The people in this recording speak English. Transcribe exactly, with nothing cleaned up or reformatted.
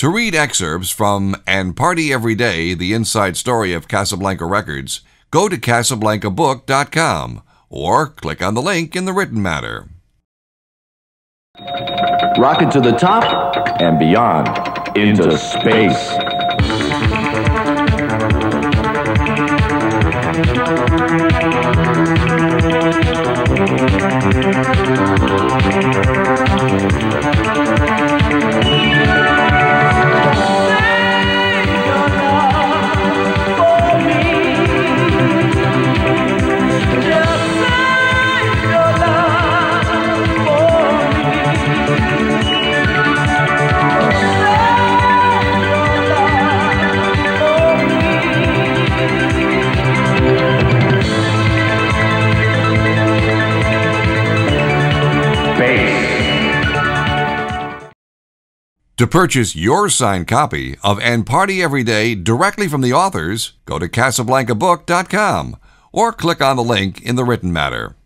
To read excerpts from And Party Every Day, the inside story of Casablanca Records, go to Casablanca Book dot com or click on the link in the written matter. Rocket to the top and beyond, into, into space. space. To purchase your signed copy of And Party Every Day directly from the authors, go to Casablanca Book dot com or click on the link in the written matter.